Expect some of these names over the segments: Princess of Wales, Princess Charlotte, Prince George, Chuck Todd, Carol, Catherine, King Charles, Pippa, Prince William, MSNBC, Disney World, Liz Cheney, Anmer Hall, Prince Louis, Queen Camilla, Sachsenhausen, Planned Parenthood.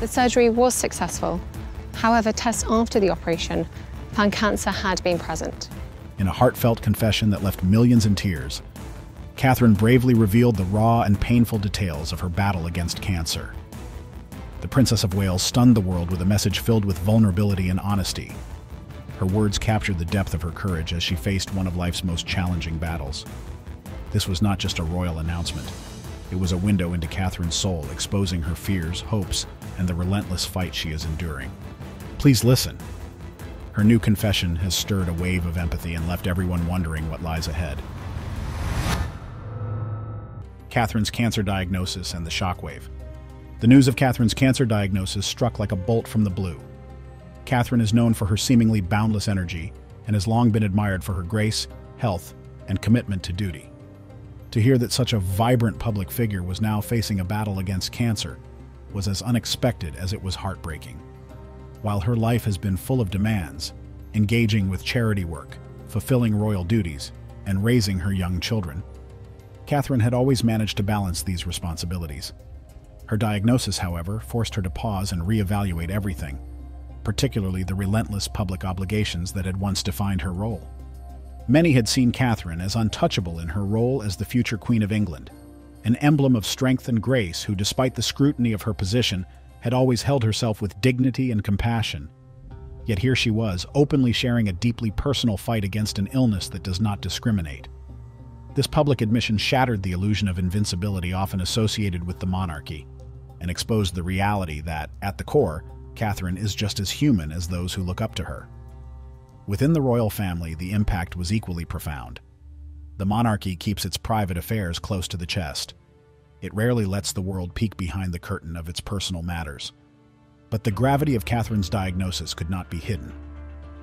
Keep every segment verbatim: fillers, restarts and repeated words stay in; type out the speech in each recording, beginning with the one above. The surgery was successful. However, tests after the operation found cancer had been present. In a heartfelt confession that left millions in tears, Catherine bravely revealed the raw and painful details of her battle against cancer. The Princess of Wales stunned the world with a message filled with vulnerability and honesty. Her words captured the depth of her courage as she faced one of life's most challenging battles. This was not just a royal announcement. It was a window into Catherine's soul, exposing her fears, hopes, and the relentless fight she is enduring. Please listen. Her new confession has stirred a wave of empathy and left everyone wondering what lies ahead. Catherine's cancer diagnosis and the shockwave. The news of Catherine's cancer diagnosis struck like a bolt from the blue. Catherine is known for her seemingly boundless energy and has long been admired for her grace, health, and commitment to duty. To hear that such a vibrant public figure was now facing a battle against cancer was as unexpected as it was heartbreaking. While her life has been full of demands, engaging with charity work, fulfilling royal duties, and raising her young children, Catherine had always managed to balance these responsibilities. Her diagnosis, however, forced her to pause and reevaluate everything, particularly the relentless public obligations that had once defined her role. Many had seen Catherine as untouchable in her role as the future Queen of England, an emblem of strength and grace who, despite the scrutiny of her position, had always held herself with dignity and compassion. Yet here she was, openly sharing a deeply personal fight against an illness that does not discriminate. This public admission shattered the illusion of invincibility often associated with the monarchy, and exposed the reality that, at the core, Catherine is just as human as those who look up to her. Within the royal family, the impact was equally profound. The monarchy keeps its private affairs close to the chest. It rarely lets the world peek behind the curtain of its personal matters. But the gravity of Catherine's diagnosis could not be hidden.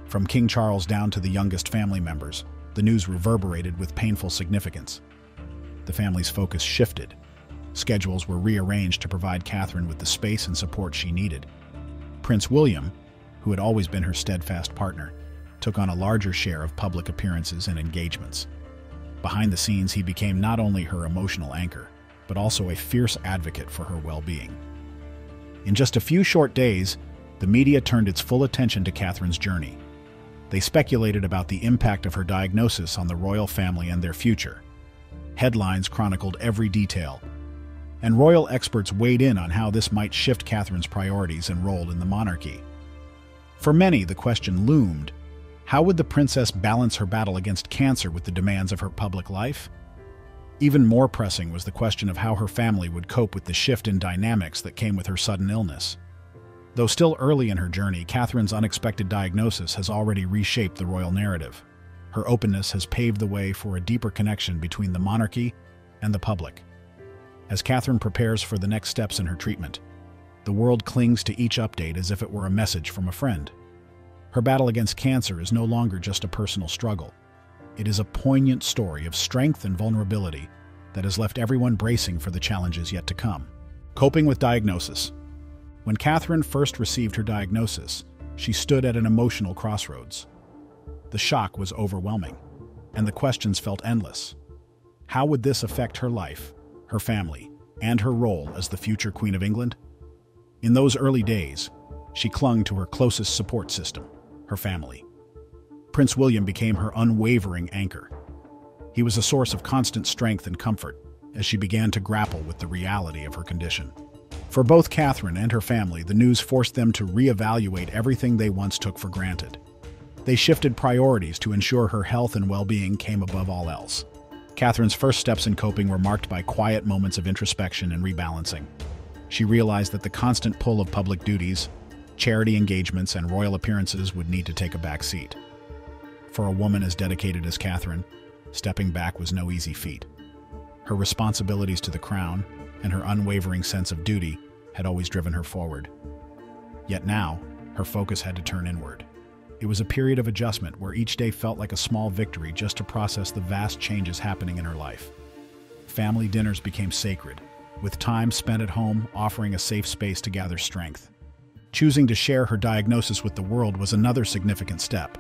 From King Charles down to the youngest family members, the news reverberated with painful significance. The family's focus shifted. Schedules were rearranged to provide Catherine with the space and support she needed. Prince William, who had always been her steadfast partner, took on a larger share of public appearances and engagements. Behind the scenes, he became not only her emotional anchor, but also a fierce advocate for her well-being. In just a few short days, the media turned its full attention to Catherine's journey. They speculated about the impact of her diagnosis on the royal family and their future. Headlines chronicled every detail, and royal experts weighed in on how this might shift Catherine's priorities and role in the monarchy. For many, the question loomed: how would the princess balance her battle against cancer with the demands of her public life? Even more pressing was the question of how her family would cope with the shift in dynamics that came with her sudden illness. Though still early in her journey, Catherine's unexpected diagnosis has already reshaped the royal narrative. Her openness has paved the way for a deeper connection between the monarchy and the public. As Catherine prepares for the next steps in her treatment, the world clings to each update as if it were a message from a friend. Her battle against cancer is no longer just a personal struggle. It is a poignant story of strength and vulnerability that has left everyone bracing for the challenges yet to come. Coping with diagnosis. When Catherine first received her diagnosis, she stood at an emotional crossroads. The shock was overwhelming, and the questions felt endless. How would this affect her life, her family, and her role as the future Queen of England? In those early days, she clung to her closest support system, her family. Prince William became her unwavering anchor. He was a source of constant strength and comfort as she began to grapple with the reality of her condition. For both Catherine and her family, the news forced them to reevaluate everything they once took for granted. They shifted priorities to ensure her health and well-being came above all else. Catherine's first steps in coping were marked by quiet moments of introspection and rebalancing. She realized that the constant pull of public duties, charity engagements, and royal appearances would need to take a back seat. For a woman as dedicated as Catherine, stepping back was no easy feat. Her responsibilities to the crown and her unwavering sense of duty had always driven her forward. Yet now, her focus had to turn inward. It was a period of adjustment where each day felt like a small victory just to process the vast changes happening in her life. Family dinners became sacred, with time spent at home offering a safe space to gather strength. Choosing to share her diagnosis with the world was another significant step,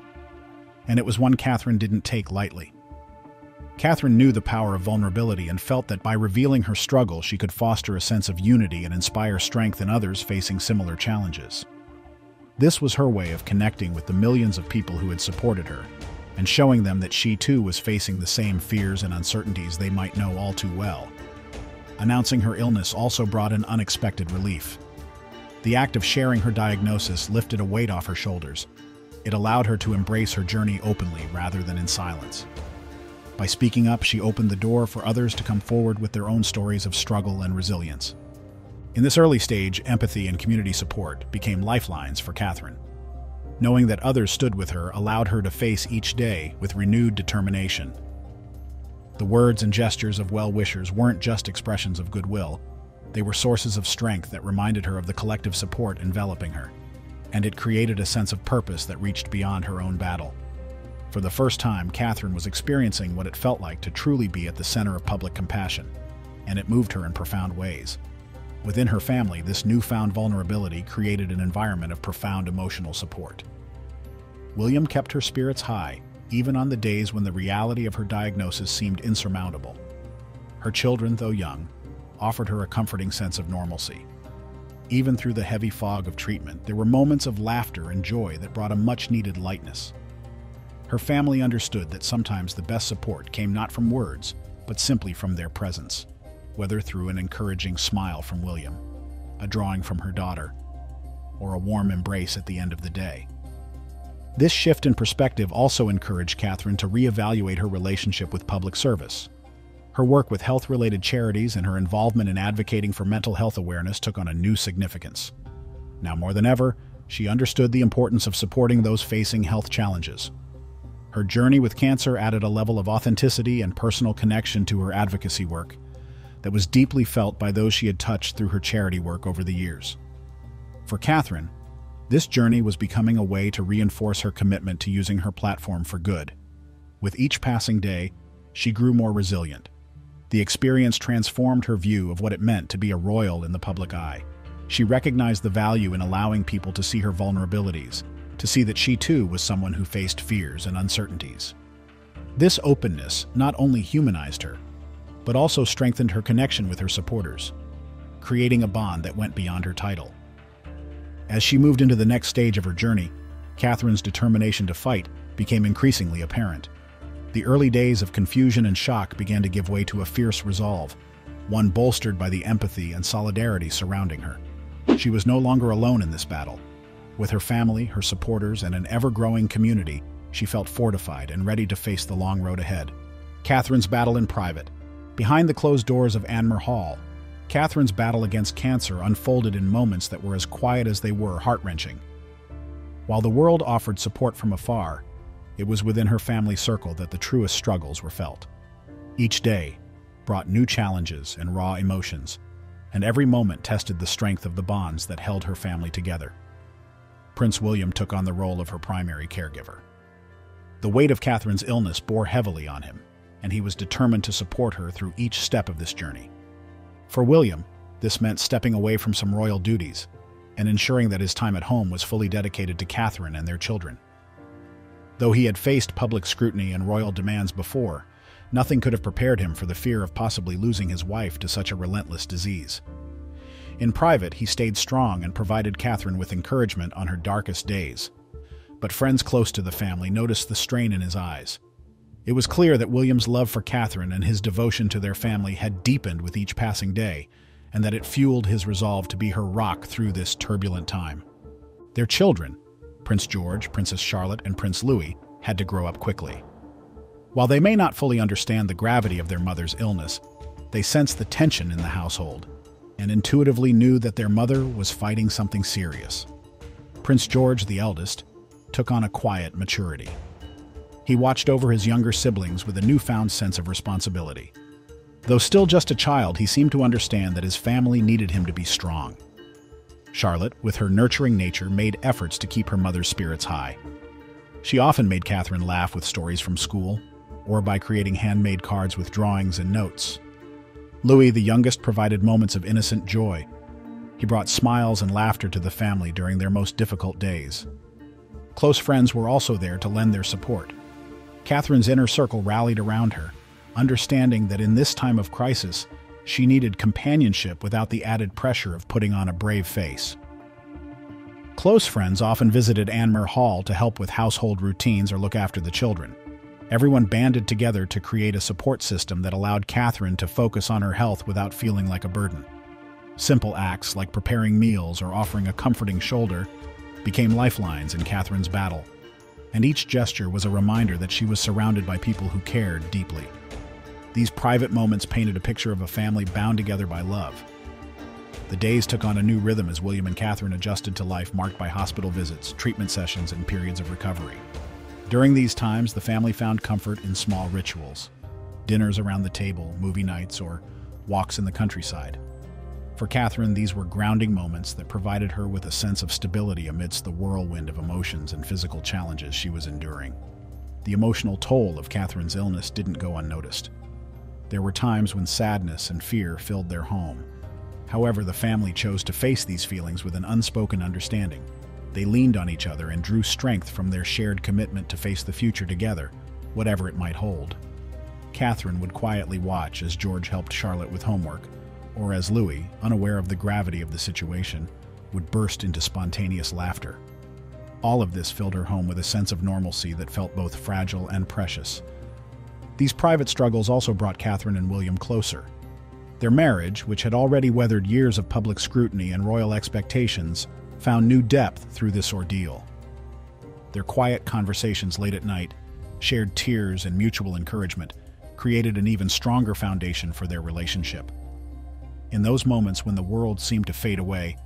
and it was one Catherine didn't take lightly. Catherine knew the power of vulnerability and felt that by revealing her struggle, she could foster a sense of unity and inspire strength in others facing similar challenges. This was her way of connecting with the millions of people who had supported her, and showing them that she too was facing the same fears and uncertainties they might know all too well. Announcing her illness also brought an unexpected relief. The act of sharing her diagnosis lifted a weight off her shoulders. It allowed her to embrace her journey openly rather than in silence. By speaking up, she opened the door for others to come forward with their own stories of struggle and resilience. In this early stage, empathy and community support became lifelines for Catherine. Knowing that others stood with her allowed her to face each day with renewed determination. The words and gestures of well-wishers weren't just expressions of goodwill. They were sources of strength that reminded her of the collective support enveloping her, and it created a sense of purpose that reached beyond her own battle. For the first time, Catherine was experiencing what it felt like to truly be at the center of public compassion, and it moved her in profound ways. Within her family, this newfound vulnerability created an environment of profound emotional support. William kept her spirits high, even on the days when the reality of her diagnosis seemed insurmountable. Her children, though young, offered her a comforting sense of normalcy. Even through the heavy fog of treatment, there were moments of laughter and joy that brought a much-needed lightness. Her family understood that sometimes the best support came not from words, but simply from their presence, whether through an encouraging smile from William, a drawing from her daughter, or a warm embrace at the end of the day. This shift in perspective also encouraged Catherine to reevaluate her relationship with public service. Her work with health-related charities and her involvement in advocating for mental health awareness took on a new significance. Now more than ever, she understood the importance of supporting those facing health challenges. Her journey with cancer added a level of authenticity and personal connection to her advocacy work that was deeply felt by those she had touched through her charity work over the years. For Catherine, this journey was becoming a way to reinforce her commitment to using her platform for good. With each passing day, she grew more resilient. The experience transformed her view of what it meant to be a royal in the public eye. She recognized the value in allowing people to see her vulnerabilities, to see that she too was someone who faced fears and uncertainties. This openness not only humanized her, but also strengthened her connection with her supporters, creating a bond that went beyond her title. As she moved into the next stage of her journey, Catherine's determination to fight became increasingly apparent. The early days of confusion and shock began to give way to a fierce resolve, one bolstered by the empathy and solidarity surrounding her. She was no longer alone in this battle. With her family, her supporters, and an ever-growing community, she felt fortified and ready to face the long road ahead. Catherine's battle in private. Behind the closed doors of Anmer Hall, Catherine's battle against cancer unfolded in moments that were as quiet as they were heart-wrenching. While the world offered support from afar, it was within her family circle that the truest struggles were felt. Each day brought new challenges and raw emotions, and every moment tested the strength of the bonds that held her family together. Prince William took on the role of her primary caregiver. The weight of Catherine's illness bore heavily on him, and he was determined to support her through each step of this journey. For William, this meant stepping away from some royal duties and ensuring that his time at home was fully dedicated to Catherine and their children. Though he had faced public scrutiny and royal demands before, nothing could have prepared him for the fear of possibly losing his wife to such a relentless disease. In private, he stayed strong and provided Catherine with encouragement on her darkest days. But friends close to the family noticed the strain in his eyes. It was clear that William's love for Catherine and his devotion to their family had deepened with each passing day, and that it fueled his resolve to be her rock through this turbulent time. Their children, Prince George, Princess Charlotte, and Prince Louis, had to grow up quickly. While they may not fully understand the gravity of their mother's illness, they sensed the tension in the household and intuitively knew that their mother was fighting something serious. Prince George, the eldest, took on a quiet maturity. He watched over his younger siblings with a newfound sense of responsibility. Though still just a child, he seemed to understand that his family needed him to be strong. Charlotte, with her nurturing nature, made efforts to keep her mother's spirits high. She often made Catherine laugh with stories from school, or by creating handmade cards with drawings and notes. Louis, the youngest, provided moments of innocent joy. He brought smiles and laughter to the family during their most difficult days. Close friends were also there to lend their support. Catherine's inner circle rallied around her, understanding that in this time of crisis, she needed companionship without the added pressure of putting on a brave face. Close friends often visited Anmer Hall to help with household routines or look after the children. Everyone banded together to create a support system that allowed Catherine to focus on her health without feeling like a burden. Simple acts like preparing meals or offering a comforting shoulder became lifelines in Catherine's battle, and each gesture was a reminder that she was surrounded by people who cared deeply. These private moments painted a picture of a family bound together by love. The days took on a new rhythm as William and Catherine adjusted to life marked by hospital visits, treatment sessions, and periods of recovery. During these times, the family found comfort in small rituals, dinners around the table, movie nights, or walks in the countryside. For Catherine, these were grounding moments that provided her with a sense of stability amidst the whirlwind of emotions and physical challenges she was enduring. The emotional toll of Catherine's illness didn't go unnoticed. There were times when sadness and fear filled their home. However, the family chose to face these feelings with an unspoken understanding. They leaned on each other and drew strength from their shared commitment to face the future together, whatever it might hold. Catherine would quietly watch as George helped Charlotte with homework, or as Louis, unaware of the gravity of the situation, would burst into spontaneous laughter. All of this filled her home with a sense of normalcy that felt both fragile and precious. These private struggles also brought Catherine and William closer. Their marriage, which had already weathered years of public scrutiny and royal expectations, found new depth through this ordeal. Their quiet conversations late at night, shared tears and mutual encouragement, created an even stronger foundation for their relationship. In those moments when the world seemed to fade away,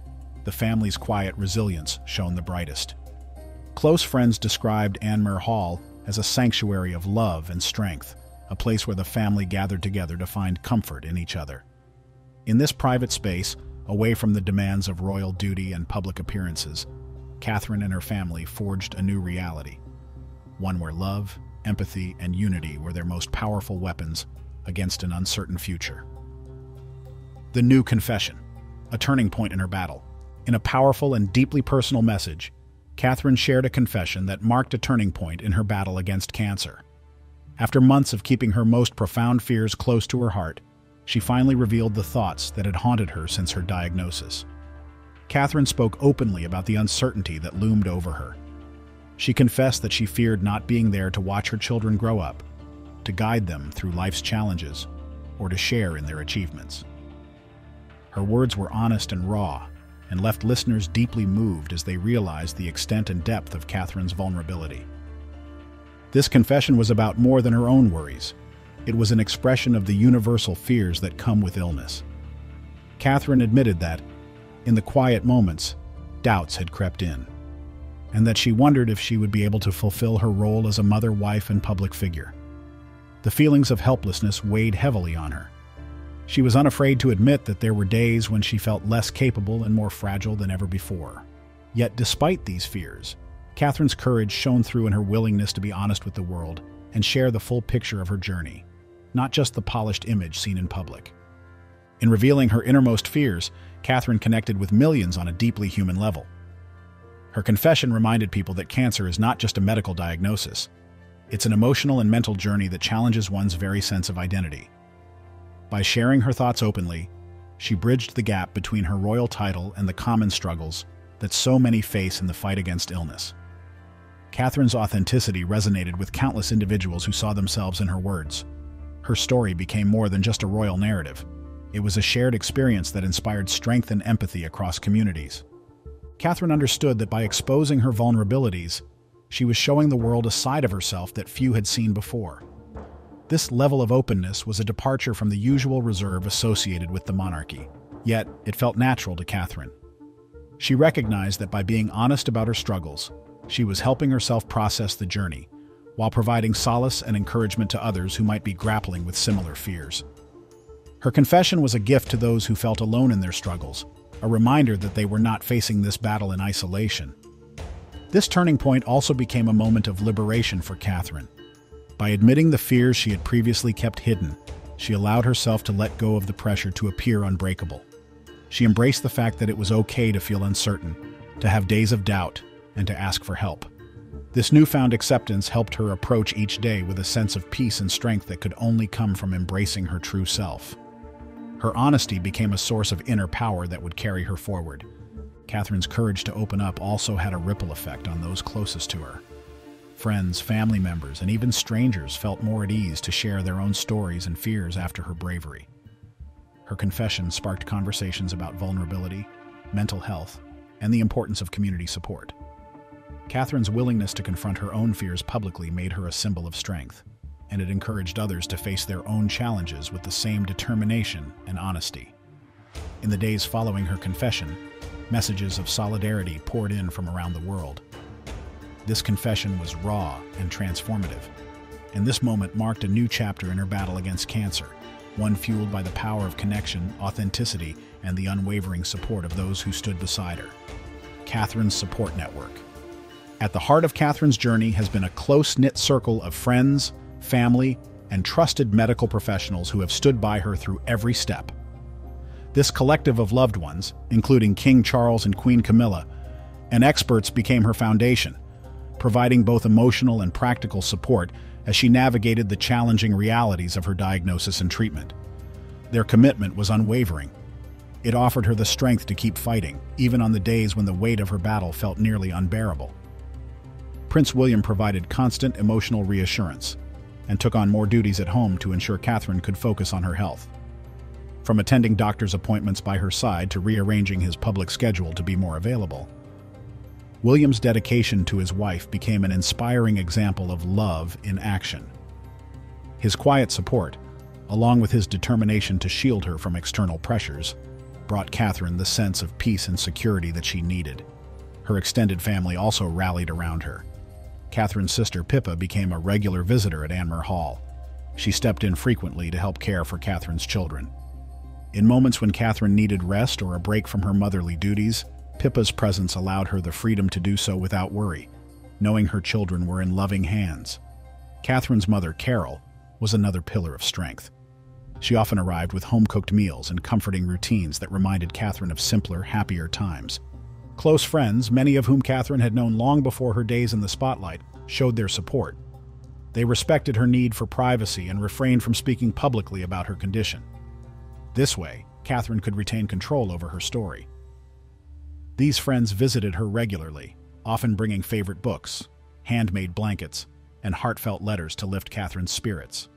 the family's quiet resilience shone the brightest. Close friends described Anmer Hall as a sanctuary of love and strength, a place where the family gathered together to find comfort in each other. In this private space, away from the demands of royal duty and public appearances, Catherine and her family forged a new reality, one where love, empathy, and unity were their most powerful weapons against an uncertain future. The new confession, a turning point in her battle. In a powerful and deeply personal message, Catherine shared a confession that marked a turning point in her battle against cancer. After months of keeping her most profound fears close to her heart, she finally revealed the thoughts that had haunted her since her diagnosis. Catherine spoke openly about the uncertainty that loomed over her. She confessed that she feared not being there to watch her children grow up, to guide them through life's challenges, or to share in their achievements. Her words were honest and raw, and left listeners deeply moved as they realized the extent and depth of Catherine's vulnerability. This confession was about more than her own worries. It was an expression of the universal fears that come with illness. Catherine admitted that, in the quiet moments, doubts had crept in, and that she wondered if she would be able to fulfill her role as a mother, wife, and public figure. The feelings of helplessness weighed heavily on her. She was unafraid to admit that there were days when she felt less capable and more fragile than ever before. Yet despite these fears, Catherine's courage shone through in her willingness to be honest with the world and share the full picture of her journey, not just the polished image seen in public. In revealing her innermost fears, Catherine connected with millions on a deeply human level. Her confession reminded people that cancer is not just a medical diagnosis. It's an emotional and mental journey that challenges one's very sense of identity. By sharing her thoughts openly, she bridged the gap between her royal title and the common struggles that so many face in the fight against illness. Catherine's authenticity resonated with countless individuals who saw themselves in her words. Her story became more than just a royal narrative. It was a shared experience that inspired strength and empathy across communities. Catherine understood that by exposing her vulnerabilities, she was showing the world a side of herself that few had seen before. This level of openness was a departure from the usual reserve associated with the monarchy, yet it felt natural to Catherine. She recognized that by being honest about her struggles, she was helping herself process the journey, while providing solace and encouragement to others who might be grappling with similar fears. Her confession was a gift to those who felt alone in their struggles, a reminder that they were not facing this battle in isolation. This turning point also became a moment of liberation for Catherine. By admitting the fears she had previously kept hidden, she allowed herself to let go of the pressure to appear unbreakable. She embraced the fact that it was okay to feel uncertain, to have days of doubt, and to ask for help. This newfound acceptance helped her approach each day with a sense of peace and strength that could only come from embracing her true self. Her honesty became a source of inner power that would carry her forward. Catherine's courage to open up also had a ripple effect on those closest to her. Friends, family members, and even strangers felt more at ease to share their own stories and fears after her bravery. Her confession sparked conversations about vulnerability, mental health, and the importance of community support. Catherine's willingness to confront her own fears publicly made her a symbol of strength, and it encouraged others to face their own challenges with the same determination and honesty. In the days following her confession, messages of solidarity poured in from around the world. This confession was raw and transformative, and this moment marked a new chapter in her battle against cancer, one fueled by the power of connection, authenticity, and the unwavering support of those who stood beside her. Catherine's support network. At the heart of Catherine's journey has been a close-knit circle of friends, family, and trusted medical professionals who have stood by her through every step. This collective of loved ones, including King Charles and Queen Camilla, and experts became her foundation, providing both emotional and practical support as she navigated the challenging realities of her diagnosis and treatment. Their commitment was unwavering. It offered her the strength to keep fighting, even on the days when the weight of her battle felt nearly unbearable. Prince William provided constant emotional reassurance and took on more duties at home to ensure Catherine could focus on her health. From attending doctor's appointments by her side to rearranging his public schedule to be more available, William's dedication to his wife became an inspiring example of love in action. His quiet support, along with his determination to shield her from external pressures, brought Catherine the sense of peace and security that she needed. Her extended family also rallied around her. Catherine's sister Pippa became a regular visitor at Anmer Hall. She stepped in frequently to help care for Catherine's children. In moments when Catherine needed rest or a break from her motherly duties, Pippa's presence allowed her the freedom to do so without worry, knowing her children were in loving hands. Catherine's mother, Carol, was another pillar of strength. She often arrived with home-cooked meals and comforting routines that reminded Catherine of simpler, happier times. Close friends, many of whom Catherine had known long before her days in the spotlight, showed their support. They respected her need for privacy and refrained from speaking publicly about her condition. This way, Catherine could retain control over her story. These friends visited her regularly, often bringing favorite books, handmade blankets, and heartfelt letters to lift Catherine's spirits.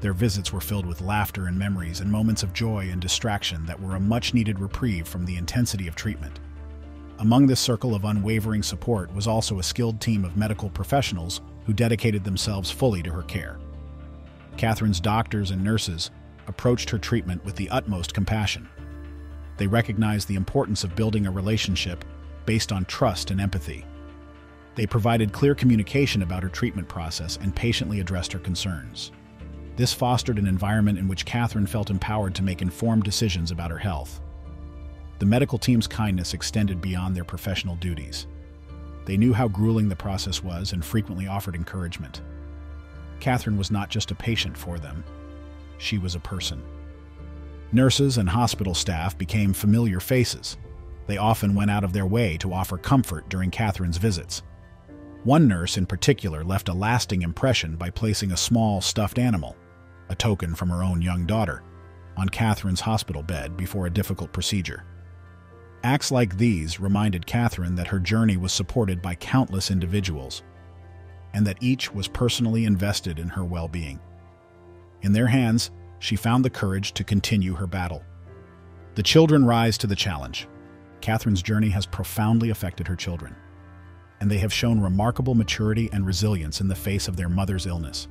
Their visits were filled with laughter and memories and moments of joy and distraction that were a much-needed reprieve from the intensity of treatment. Among this circle of unwavering support was also a skilled team of medical professionals who dedicated themselves fully to her care. Catherine's doctors and nurses approached her treatment with the utmost compassion. They recognized the importance of building a relationship based on trust and empathy. They provided clear communication about her treatment process and patiently addressed her concerns. This fostered an environment in which Catherine felt empowered to make informed decisions about her health. The medical team's kindness extended beyond their professional duties. They knew how grueling the process was and frequently offered encouragement. Catherine was not just a patient for them, she was a person. Nurses and hospital staff became familiar faces. They often went out of their way to offer comfort during Catherine's visits. One nurse in particular left a lasting impression by placing a small stuffed animal, a token from her own young daughter, on Catherine's hospital bed before a difficult procedure. Acts like these reminded Catherine that her journey was supported by countless individuals, and that each was personally invested in her well-being. In their hands, she found the courage to continue her battle. The children rise to the challenge. Catherine's journey has profoundly affected her children, and they have shown remarkable maturity and resilience in the face of their mother's illness.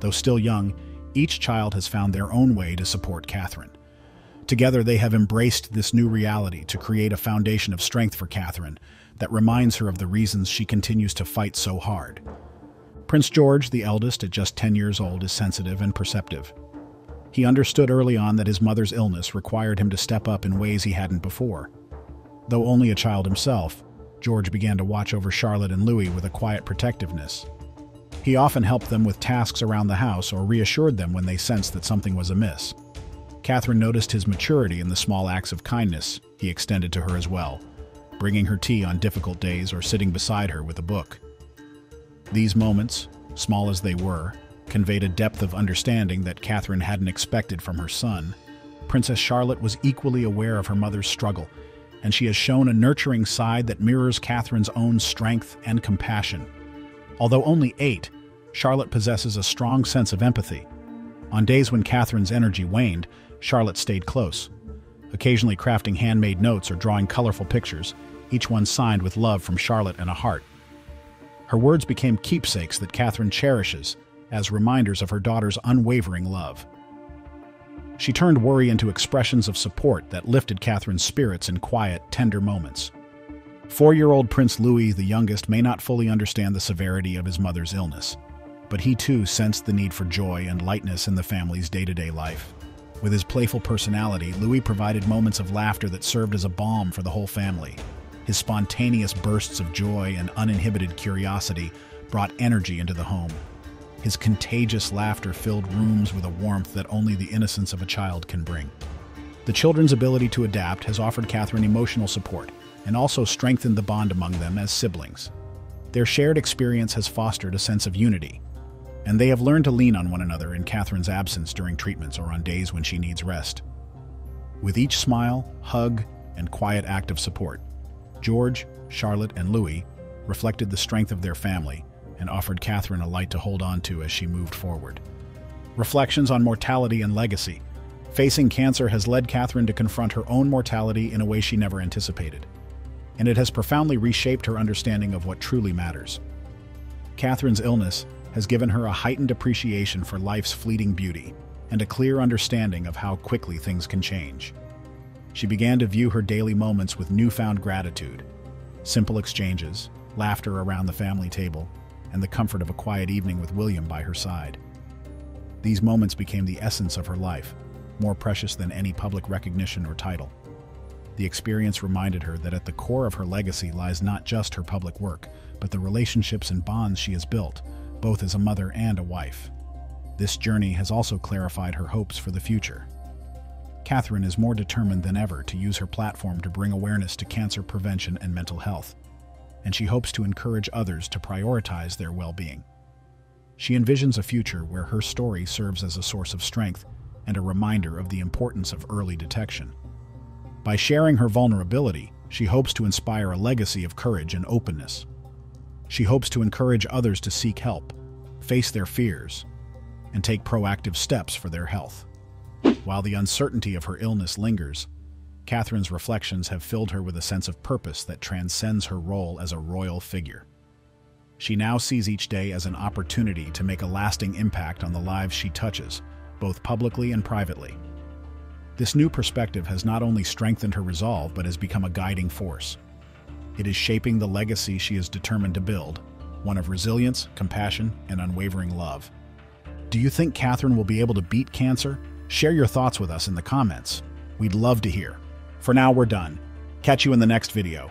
Though still young, each child has found their own way to support Catherine. Together, they have embraced this new reality to create a foundation of strength for Catherine that reminds her of the reasons she continues to fight so hard. Prince George, the eldest at just ten years old, is sensitive and perceptive. He understood early on that his mother's illness required him to step up in ways he hadn't before. Though only a child himself, George began to watch over Charlotte and Louis with a quiet protectiveness. He often helped them with tasks around the house or reassured them when they sensed that something was amiss. Catherine noticed his maturity in the small acts of kindness he extended to her as well, bringing her tea on difficult days or sitting beside her with a book. These moments, small as they were, conveyed a depth of understanding that Catherine hadn't expected from her son. Princess Charlotte was equally aware of her mother's struggle, and she has shown a nurturing side that mirrors Catherine's own strength and compassion. Although only eight, Charlotte possesses a strong sense of empathy. On days when Catherine's energy waned, Charlotte stayed close, occasionally crafting handmade notes or drawing colorful pictures, each one signed with love from Charlotte and a heart. Her words became keepsakes that Catherine cherishes as reminders of her daughter's unwavering love. She turned worry into expressions of support that lifted Catherine's spirits in quiet, tender moments. Four-year-old Prince Louis, the youngest, may not fully understand the severity of his mother's illness, but he too sensed the need for joy and lightness in the family's day-to-day life. With his playful personality, Louis provided moments of laughter that served as a balm for the whole family. His spontaneous bursts of joy and uninhibited curiosity brought energy into the home. His contagious laughter filled rooms with a warmth that only the innocence of a child can bring. The children's ability to adapt has offered Catherine emotional support and also strengthened the bond among them as siblings. Their shared experience has fostered a sense of unity, and they have learned to lean on one another in Catherine's absence during treatments or on days when she needs rest. With each smile, hug, and quiet act of support, George, Charlotte, and Louis reflected the strength of their family and offered Catherine a light to hold on to as she moved forward. Reflections on mortality and legacy. Facing cancer has led Catherine to confront her own mortality in a way she never anticipated, and it has profoundly reshaped her understanding of what truly matters. Catherine's illness has given her a heightened appreciation for life's fleeting beauty and a clear understanding of how quickly things can change. She began to view her daily moments with newfound gratitude. Simple exchanges, laughter around the family table, and the comfort of a quiet evening with William by her side. These moments became the essence of her life, more precious than any public recognition or title. The experience reminded her that at the core of her legacy lies not just her public work, but the relationships and bonds she has built, both as a mother and a wife. This journey has also clarified her hopes for the future. Catherine is more determined than ever to use her platform to bring awareness to cancer prevention and mental health, and she hopes to encourage others to prioritize their well-being. She envisions a future where her story serves as a source of strength and a reminder of the importance of early detection. By sharing her vulnerability, she hopes to inspire a legacy of courage and openness. She hopes to encourage others to seek help, face their fears, and take proactive steps for their health. While the uncertainty of her illness lingers, Catherine's reflections have filled her with a sense of purpose that transcends her role as a royal figure. She now sees each day as an opportunity to make a lasting impact on the lives she touches, both publicly and privately. This new perspective has not only strengthened her resolve, but has become a guiding force. It is shaping the legacy she is determined to build, one of resilience, compassion, and unwavering love. Do you think Catherine will be able to beat cancer? Share your thoughts with us in the comments. We'd love to hear. For now, we're done. Catch you in the next video.